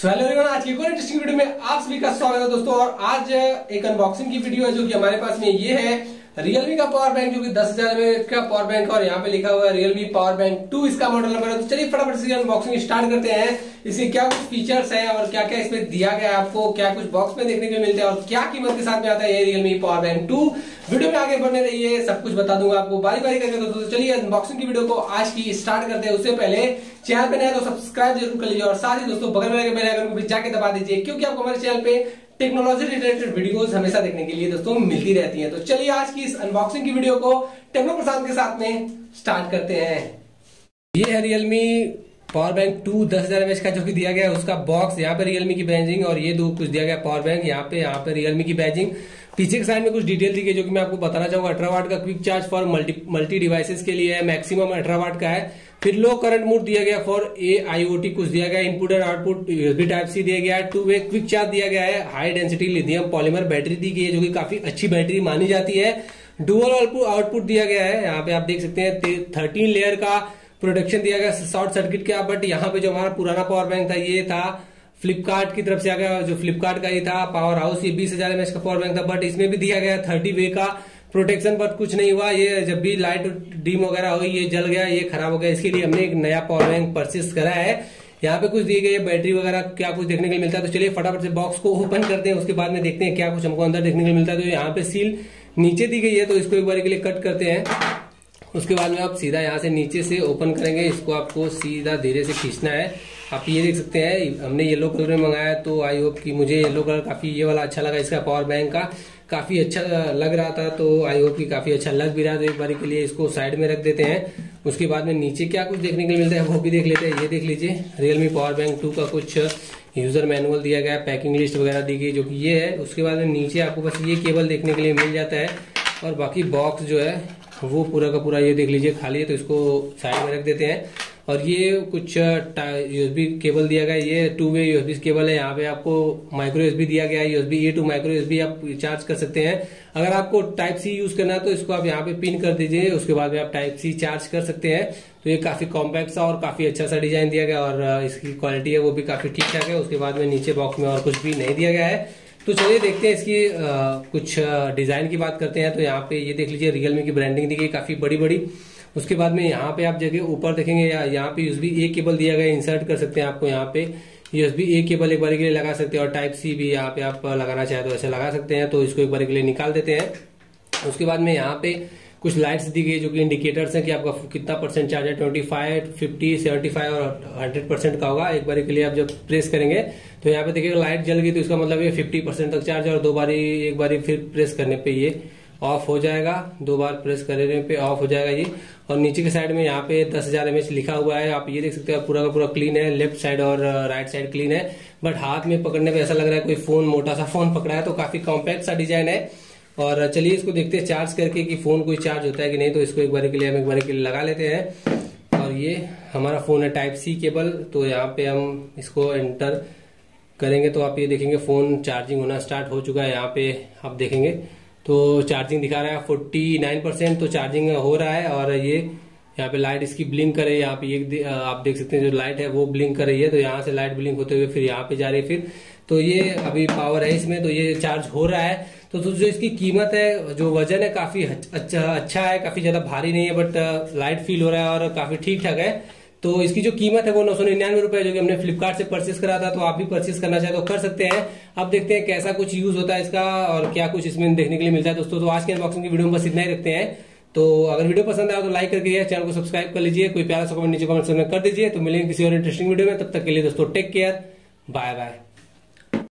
So, hello everyone, आज की एक और इंटरेस्टिंग वीडियो में आप सभी का स्वागत है दोस्तों। और आज एक अनबॉक्सिंग की वीडियो है जो कि हमारे पास में ये है Realme का पावर बैंक, जो कि 10000mAh का पावर बैंक और यहाँ पे लिखा हुआ है Realme Power Bank 2 इसका मॉडल नंबर है। तो चलिए फटाफट से अनबॉक्सिंग स्टार्ट करते हैं। इसके क्या कुछ फीचर्स हैं और क्या क्या इसमें दिया गया है, आपको क्या कुछ बॉक्स में देखने को मिलता है और क्या कीमत के साथ में आता है ये Realme Power Bank 2। वीडियो में आगे बढ़ने रहिए, सब कुछ बता दूंगा आपको बारी बारी करके। तो चलिए अनबॉक्सिंग की वीडियो को आज की स्टार्ट करते हैं। उससे पहले चैनल पे नया तो सब्सक्राइब जरूर कर लीजिए और साथ ही दोस्तों बगल में बेल आइकन को भी जाके दबा दीजिए, क्योंकि आपको हमारे चैनल पे टेक्नोलॉजी रिलेटेड वीडियोस हमेशा देखने के लिए दोस्तों मिलती रहती हैं। तो चलिए आज की इस अनबॉक्सिंग की वीडियो को टेक्नो प्रशांत के साथ में स्टार्ट करते हैं। ये है Realme पावर बैंक 2 10000mAh का जो कि दिया गया है उसका बॉक्स। यहाँ पे Realme की बैजिंग और ये दो कुछ दिया गया पावर बैंक, यहाँ पे Realme की बैजिंग, पीछे के साइड में कुछ डिटेल दी गई जो कि मैं आपको बताना चाहूंगा। 18 वाट का quick charge for multi devices के लिए है, मैक्सिमम 18 वाट का है। फिर लो करंट मोड दिया गया फॉर AIoT कुछ दिया गया, input and output USB Type-C दिया गया है, 2-वे क्विक चार्ज दिया गया है, high density lithium polymer battery दी गई है जो कि काफी अच्छी बैटरी मानी जाती है, डुअल आउटपुट दिया गया है। यहाँ पे आप देख सकते हैं 13 लेयर का प्रोटेक्शन दिया गया शॉर्ट सर्किट का। बट यहाँ पे जो हमारा पुराना पावर बैंक था ये था फ्लिपकार्ट की तरफ से आ गया, जो फ्लिपकार्ट का ये था पावर हाउस, ये 20000mAh का पावर बैंक था। बट इसमें भी दिया गया 30 वे का प्रोटेक्शन, बट कुछ नहीं हुआ, ये जब भी लाइट डिम वगैरह हुई ये जल गया, ये खराब हो गया। इसके लिए हमने एक नया पावर बैंक परचेस करा है। यहाँ पे कुछ दिए गए बैटरी वगैरह क्या कुछ देखने के लिए मिलता है। तो चलिए फटाफट से बॉक्स को ओपन करते हैं, उसके बाद में देखते हैं क्या कुछ हमको अंदर देखने के लिए मिलता है। तो यहाँ पे सील नीचे दी गई है, तो इसको एक बार के लिए कट करते हैं। उसके बाद में आप सीधा यहाँ से नीचे से ओपन करेंगे, इसको आपको सीधा धीरे से खींचना है। आप ये देख सकते हैं हमने येलो कलर में मंगाया, तो आई होप कि मुझे येलो कलर काफ़ी ये वाला अच्छा लगा, इसका पावर बैंक का काफ़ी अच्छा लग रहा था, तो आई होप कि काफ़ी अच्छा लग भी रहा। तो एक बारी के लिए इसको साइड में रख देते हैं। उसके बाद में नीचे क्या कुछ देखने के लिए मिलता है वो भी देख लेते हैं। ये देख लीजिए Realme Power Bank 2 का कुछ यूज़र मैनुअल दिया गया, पैकिंग लिस्ट वगैरह दी गई जो कि ये है। उसके बाद में नीचे आपको बस ये केबल देखने के लिए मिल जाता है और बाकी बॉक्स जो है वो पूरा का पूरा ये देख लीजिए खाली है, तो इसको साइड में रख देते हैं। और ये कुछ USB केबल दिया गया, ये 2-वे USB केबल है। यहाँ पे आपको माइक्रो USB दिया गया है, USB A to micro USB आप चार्ज कर सकते हैं। अगर आपको Type-C यूज करना है तो इसको आप यहाँ पे पिन कर दीजिए, उसके बाद में आप Type-C चार्ज कर सकते हैं। तो ये काफी कॉम्पैक्ट सा और काफी अच्छा सा डिजाइन दिया गया और इसकी क्वालिटी है वो भी काफी ठीक ठाक है। उसके बाद में नीचे बॉक्स में और कुछ भी नहीं दिया गया है। तो चलिए देखते हैं इसकी कुछ डिजाइन की बात करते हैं। तो यहाँ पे ये देख लीजिए Realme की ब्रांडिंग दी गई काफी बड़ी बड़ी। उसके बाद में यहाँ पे आप जगह ऊपर देखेंगे, यहाँ पे USB A केबल दिया गया, इंसर्ट कर सकते हैं। आपको यहाँ पे USB A केबल एक बार के लिए लगा सकते हैं और Type-C भी यहाँ पे आप लगाना चाहे तो ऐसे लगा सकते हैं। तो इसको एक बार के लिए निकाल देते हैं। उसके बाद में यहाँ पे कुछ लाइट्स दी गई जो कि इंडिकेटर्स हैं कि आपका कितना परसेंट चार्ज है, 25%, 50%, 75% और 100% का होगा। एक बारी के लिए आप जब प्रेस करेंगे तो यहाँ पे देखिएगा लाइट जल गई, तो इसका मतलब ये 50% तक चार्ज है। और एक बारी फिर प्रेस करने पे ये ऑफ हो जाएगा, 2 बार प्रेस करने पे ऑफ हो जाएगा ये। और नीचे के साइड में यहाँ पे 10000mAh लिखा हुआ है, आप ये देख सकते हैं पूरा का पूरा क्लीन है, लेफ्ट साइड और राइट साइड क्लीन है। बट हाथ में पकड़ने पे ऐसा लग रहा है कोई फोन, मोटा सा फोन पकड़ा है, तो काफी कॉम्पैक्ट सा डिजाइन है। और चलिए इसको देखते हैं चार्ज करके कि फोन कोई चार्ज होता है कि नहीं। तो इसको एक बार के लिए हम लगा लेते हैं। और ये हमारा फोन है Type-C केबल, तो यहाँ पे हम इसको एंटर करेंगे तो आप ये देखेंगे फोन चार्जिंग होना स्टार्ट हो चुका है। यहाँ पे आप देखेंगे तो चार्जिंग दिखा रहा है 49%, तो चार्जिंग हो रहा है। और ये यहाँ पे लाइट इसकी ब्लिंक कर रही है, यहाँ पे ये आप देख सकते हैं जो लाइट है वो ब्लिंक कर रही है, तो यहाँ से लाइट ब्लिंक होते हुए फिर यहाँ पे जा रही है, फिर तो ये अभी पावर है इसमें, तो ये चार्ज हो रहा है। तो जो इसकी कीमत है, जो वजन है काफी अच्छा है, काफी ज्यादा भारी नहीं है, बट लाइट फील हो रहा है और काफी ठीक ठाक है। तो इसकी जो कीमत है वो 999 रुपये, जो कि हमने फ्लिपकार्ट से परचेस करा था। तो आप भी परचेस करना चाहे तो कर सकते हैं। अब देखते हैं कैसा कुछ यूज होता है इसका और क्या कुछ इसमें देखने के लिए मिलता है दोस्तों। तो आज के अनबॉक्सिंग की वीडियो में बस इतना ही रखते हैं। तो अगर वीडियो पसंद आया तो लाइक करके चैनल को सब्सक्राइब कर लीजिए, कोई प्यारा सा कमेंट नीचे कमेंट सेक्शन में कर दीजिए। तो मिलेंगे किसी और इंटरेस्टिंग वीडियो में, तब तक के लिए दोस्तों टेक केयर, बाय बाय।